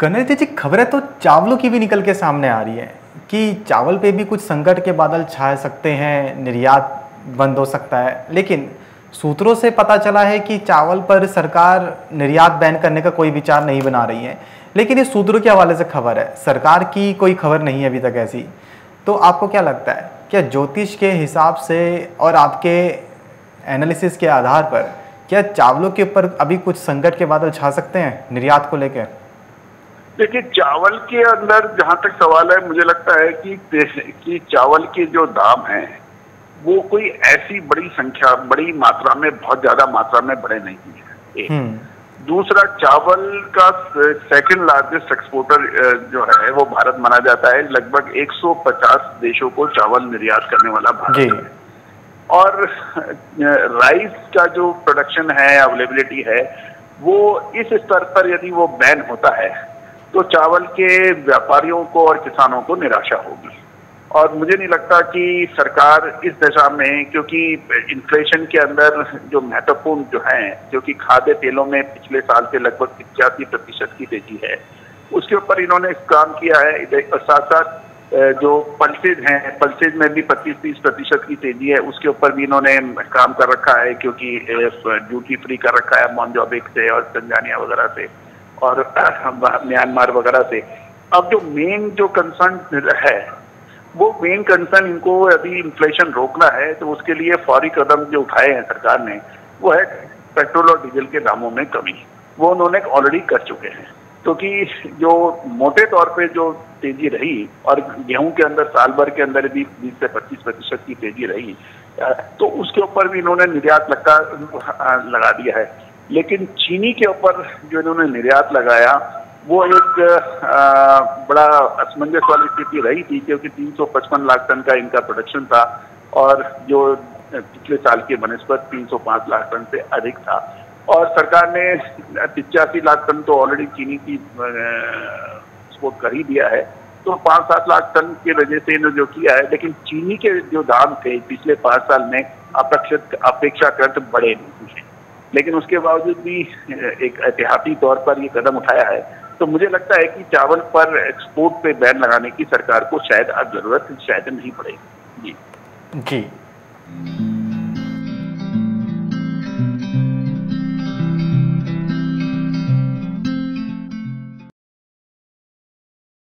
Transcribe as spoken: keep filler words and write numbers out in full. कन्हैया जी, खबरें तो चावलों की भी निकल के सामने आ रही है कि चावल पे भी कुछ संकट के बादल छा सकते हैं, निर्यात बंद हो सकता है। लेकिन सूत्रों से पता चला है कि चावल पर सरकार निर्यात बैन करने का कोई विचार नहीं बना रही है, लेकिन ये सूत्रों के हवाले से खबर है, सरकार की कोई खबर नहीं है अभी तक ऐसी। तो आपको क्या लगता है, क्या ज्योतिष के हिसाब से और आपके एनालिसिस के आधार पर क्या चावलों के ऊपर अभी कुछ संकट के बादल छा सकते हैं निर्यात को लेकर? देखिए, चावल के अंदर जहाँ तक सवाल है, मुझे लगता है कि कि चावल के जो दाम हैं वो कोई ऐसी बड़ी संख्या बड़ी मात्रा में बहुत ज्यादा मात्रा में बढ़े नहीं है। दूसरा, चावल का सेकंड लार्जेस्ट एक्सपोर्टर जो है वो भारत माना जाता है। लगभग एक सौ पचास देशों को चावल निर्यात करने वाला भारत है। और राइस का जो प्रोडक्शन है, अवेलेबिलिटी है, वो इस स्तर पर यदि वो बैन होता है तो चावल के व्यापारियों को और किसानों को निराशा होगी। और मुझे नहीं लगता कि सरकार इस दिशा में, क्योंकि इन्फ्लेशन के अंदर जो महत्वपूर्ण जो है, क्योंकि खाद्य तेलों में पिछले साल से लगभग पिचासी प्रतिशत की तेजी है, उसके ऊपर इन्होंने काम किया है। और साथ साथ जो पल्सेज हैं, पल्सेज में भी पच्चीस तीस प्रतिशत की तेजी है, उसके ऊपर भी इन्होंने काम कर रखा है, क्योंकि ड्यूटी फ्री कर रखा है मोजाम्बिक से और तंजानिया वगैरह से और म्यांमार वगैरह से। अब जो मेन जो कंसर्न है, वो मेन कंसर्न इनको अभी इन्फ्लेशन रोकना है, तो उसके लिए फौरी कदम जो उठाए हैं सरकार ने, वो है पेट्रोल और डीजल के दामों में कमी। वो उन्होंने ऑलरेडी कर चुके हैं, क्योंकि तो जो मोटे तौर पे जो तेजी रही, और गेहूं के अंदर साल भर के अंदर भी बीस से पच्चीस प्रतिशत की तेजी रही, तो उसके ऊपर भी इन्होंने निर्यात लगा लगा दिया है। लेकिन चीनी के ऊपर जो इन्होंने निर्यात लगाया वो एक आ, बड़ा असमंजस वाली स्थिति रही थी, क्योंकि तीन सौ पचपन लाख टन का इनका प्रोडक्शन था और जो पिछले साल के बनस्पत तीन सौ पाँच लाख टन से अधिक था। और सरकार ने पिचासी लाख टन तो ऑलरेडी चीनी की एक्सपोर्ट कर ही दिया है, तो पाँच सात लाख टन की वजह से इन्होंने जो किया है। लेकिन चीनी के जो दाम थे पिछले पाँच साल में अपेक्षित अपेक्षाकृत बढ़े नहीं थे, लेकिन उसके बावजूद भी एक एहतियाती तौर पर ये कदम उठाया है। तो मुझे लगता है कि चावल पर एक्सपोर्ट पे बैन लगाने की सरकार को शायद अब जरूरत शायद नहीं पड़ेगी। जी जी।